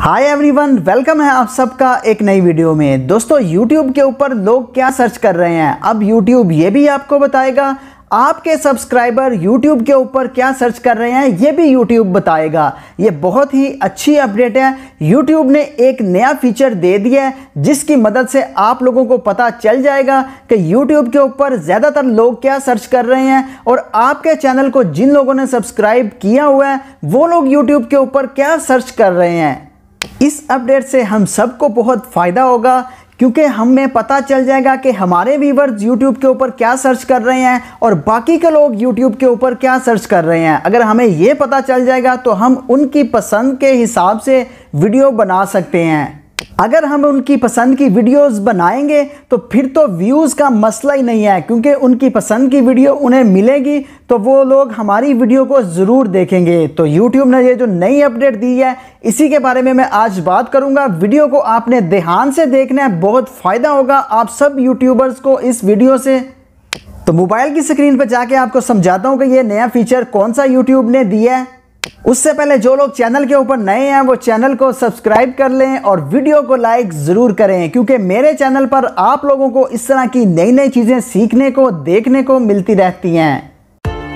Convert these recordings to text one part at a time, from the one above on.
Hi everyone, welcome है आप सबका एक नई वीडियो में। दोस्तों, YouTube के ऊपर लोग क्या सर्च कर रहे हैं, अब YouTube ये भी आपको बताएगा। आपके सब्सक्राइबर YouTube के ऊपर क्या सर्च कर रहे हैं ये भी YouTube बताएगा। ये बहुत ही अच्छी अपडेट है। YouTube ने एक नया फीचर दे दिया है जिसकी मदद से आप लोगों को पता चल जाएगा कि YouTube के ऊपर ज़्यादातर लोग क्या सर्च कर रहे हैं और आपके चैनल को जिन लोगों ने सब्सक्राइब किया हुआ है वो लोग YouTube के ऊपर क्या सर्च कर रहे हैं। इस अपडेट से हम सबको बहुत फ़ायदा होगा क्योंकि हमें पता चल जाएगा कि हमारे व्यूवर्स YouTube के ऊपर क्या सर्च कर रहे हैं और बाकी के लोग YouTube के ऊपर क्या सर्च कर रहे हैं। अगर हमें ये पता चल जाएगा तो हम उनकी पसंद के हिसाब से वीडियो बना सकते हैं। अगर हम उनकी पसंद की वीडियोस बनाएंगे तो फिर तो व्यूज़ का मसला ही नहीं है क्योंकि उनकी पसंद की वीडियो उन्हें मिलेगी तो वो लोग हमारी वीडियो को ज़रूर देखेंगे। तो YouTube ने ये जो नई अपडेट दी है इसी के बारे में मैं आज बात करूंगा। वीडियो को आपने ध्यान से देखना है, बहुत फ़ायदा होगा आप सब यूट्यूबर्स को इस वीडियो से। तो मोबाइल की स्क्रीन पर जाके आपको समझाता हूँ कि ये नया फीचर कौन सा YouTube ने दिया है। उससे पहले जो लोग चैनल के ऊपर नए हैं वो चैनल को सब्सक्राइब कर लें और वीडियो को लाइक ज़रूर करें क्योंकि मेरे चैनल पर आप लोगों को इस तरह की नई नई चीज़ें सीखने को देखने को मिलती रहती हैं।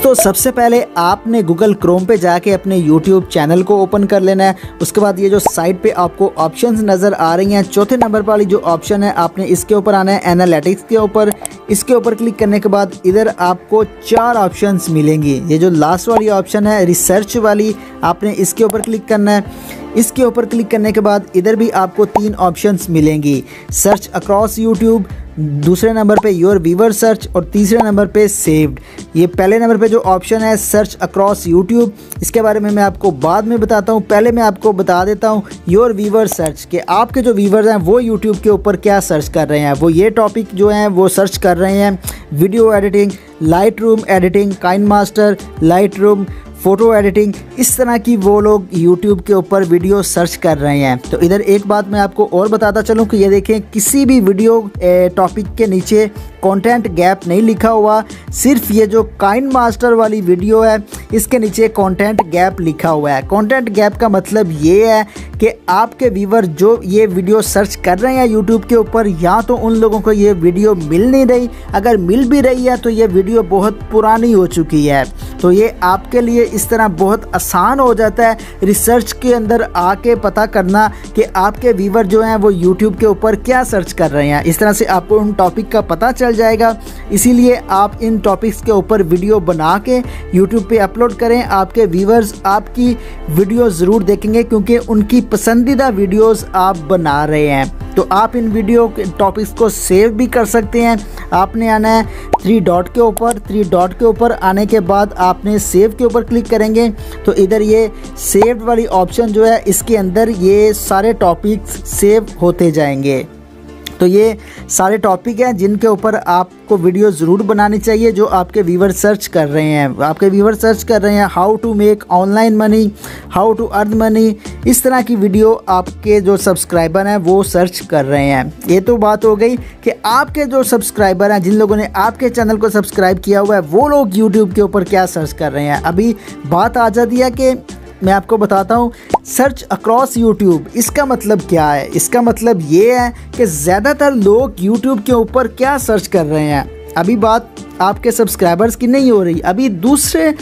तो सबसे पहले आपने Google Chrome पे जाके अपने YouTube चैनल को ओपन कर लेना है। उसके बाद ये जो साइट पे आपको ऑप्शंस नज़र आ रही हैं, चौथे नंबर वाली जो ऑप्शन है आपने इसके ऊपर आना है, एनालिटिक्स के ऊपर। इसके ऊपर क्लिक करने के बाद इधर आपको चार ऑप्शंस मिलेंगी। ये जो लास्ट वाली ऑप्शन है रिसर्च वाली, आपने इसके ऊपर क्लिक करना है। इसके ऊपर क्लिक करने के बाद इधर भी आपको तीन ऑप्शंस मिलेंगी, सर्च अक्रॉस यूट्यूब, दूसरे नंबर पे योर व्यूअर सर्च और तीसरे नंबर पे सेव्ड। ये पहले नंबर पे जो ऑप्शन है सर्च अक्रॉस यूट्यूब, इसके बारे में मैं आपको बाद में बताता हूँ। पहले मैं आपको बता देता हूँ योर व्यूअर सर्च के आपके जो व्यूअर्स हैं वो यूट्यूब के ऊपर क्या सर्च कर रहे हैं। वो ये टॉपिक जो हैं वो सर्च कर रहे हैं, video editing, Lightroom editing, KineMaster, Lightroom, photo editing, इस तरह की वो लोग YouTube के ऊपर वीडियो सर्च कर रहे हैं। तो इधर एक बात मैं आपको और बताता चलूँ कि ये देखें किसी भी वीडियो टॉपिक के नीचे कंटेंट गैप नहीं लिखा हुआ, सिर्फ ये जो काइन मास्टर वाली वीडियो है इसके नीचे कंटेंट गैप लिखा हुआ है। कंटेंट गैप का मतलब ये है कि आपके व्यूवर जो ये वीडियो सर्च कर रहे हैं YouTube के ऊपर, या तो उन लोगों को ये वीडियो मिल नहीं रही, अगर मिल भी रही है तो ये वीडियो बहुत पुरानी हो चुकी है। तो ये आपके लिए इस तरह बहुत आसान हो जाता है रिसर्च के अंदर आके पता करना कि आपके व्यूवर जो हैं वो YouTube के ऊपर क्या सर्च कर रहे हैं। इस तरह से आपको उन टॉपिक का पता चल जाएगा, इसीलिए आप इन टॉपिक्स के ऊपर वीडियो बना के YouTube पे अपलोड करें। आपके व्यूवर्स आपकी वीडियो ज़रूर देखेंगे क्योंकि उनकी पसंदीदा वीडियोस आप बना रहे हैं। तो आप इन वीडियो के टॉपिक्स को सेव भी कर सकते हैं। आपने आना है थ्री डॉट के ऊपर, थ्री डॉट के ऊपर आने के बाद आपने सेव के ऊपर क्लिक करेंगे तो इधर ये सेव्ड वाली ऑप्शन जो है इसके अंदर ये सारे टॉपिक्स सेव होते जाएंगे। तो ये सारे टॉपिक हैं जिनके ऊपर आपको वीडियो ज़रूर बनानी चाहिए जो आपके व्यूअर सर्च कर रहे हैं। आपके व्यूअर सर्च कर रहे हैं how to make online money, how to earn money, इस तरह की वीडियो आपके जो सब्सक्राइबर हैं वो सर्च कर रहे हैं। ये तो बात हो गई कि आपके जो सब्सक्राइबर हैं जिन लोगों ने आपके चैनल को सब्सक्राइब किया हुआ है वो लोग यूट्यूब के ऊपर क्या सर्च कर रहे हैं। अभी बात आ जाती है कि मैं आपको बताता हूँ सर्च अक्रॉस यूट्यूब इसका मतलब क्या है। इसका मतलब ये है कि ज़्यादातर लोग यूट्यूब के ऊपर क्या सर्च कर रहे हैं। अभी बात आपके सब्सक्राइबर्स की नहीं हो रही, अभी दूसरे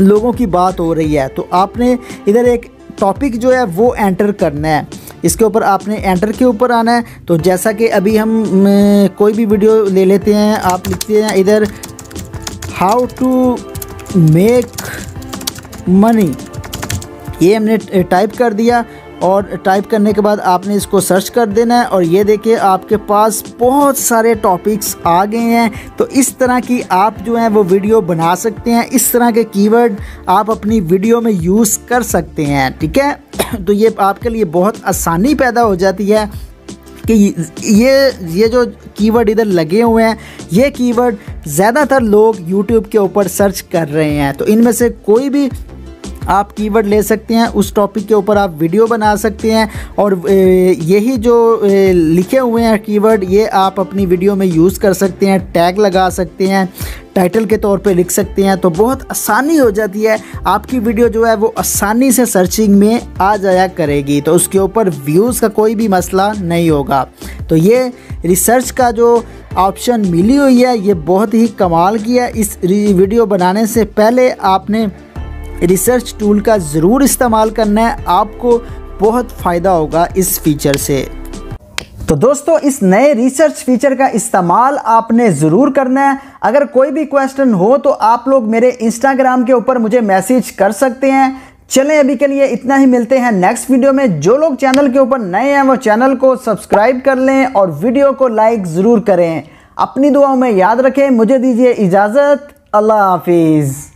लोगों की बात हो रही है। तो आपने इधर एक टॉपिक जो है वो एंटर करना है, इसके ऊपर आपने एंटर के ऊपर आना है। तो जैसा कि अभी हम कोई भी वीडियो ले लेते हैं, आप लिखते हैं इधर हाउ टू मेक मनी, ये हमने टाइप कर दिया और टाइप करने के बाद आपने इसको सर्च कर देना है और ये देखिए आपके पास बहुत सारे टॉपिक्स आ गए हैं। तो इस तरह की आप जो हैं वो वीडियो बना सकते हैं, इस तरह के कीवर्ड आप अपनी वीडियो में यूज़ कर सकते हैं। ठीक है, तो ये आपके लिए बहुत आसानी पैदा हो जाती है कि ये जो कीवर्ड इधर लगे हुए हैं ये कीवर्ड ज़्यादातर लोग यूट्यूब के ऊपर सर्च कर रहे हैं। तो इनमें से कोई भी आप कीवर्ड ले सकते हैं, उस टॉपिक के ऊपर आप वीडियो बना सकते हैं और यही जो लिखे हुए हैं कीवर्ड ये आप अपनी वीडियो में यूज़ कर सकते हैं, टैग लगा सकते हैं, टाइटल के तौर पे लिख सकते हैं। तो बहुत आसानी हो जाती है, आपकी वीडियो जो है वो आसानी से सर्चिंग में आ जाया करेगी, तो उसके ऊपर व्यूज़ का कोई भी मसला नहीं होगा। तो ये रिसर्च का जो ऑप्शन मिली हुई है ये बहुत ही कमाल की है। इस वीडियो बनाने से पहले आपने रिसर्च टूल का ज़रूर इस्तेमाल करना है, आपको बहुत फ़ायदा होगा इस फीचर से। तो दोस्तों इस नए रिसर्च फीचर का इस्तेमाल आपने ज़रूर करना है। अगर कोई भी क्वेश्चन हो तो आप लोग मेरे इंस्टाग्राम के ऊपर मुझे मैसेज कर सकते हैं। चलें अभी के लिए इतना ही, मिलते हैं नेक्स्ट वीडियो में। जो लोग चैनल के ऊपर नए हैं वो चैनल को सब्सक्राइब कर लें और वीडियो को लाइक ज़रूर करें। अपनी दुआओं में याद रखें, मुझे दीजिए इजाज़त। अल्लाह हाफिज़।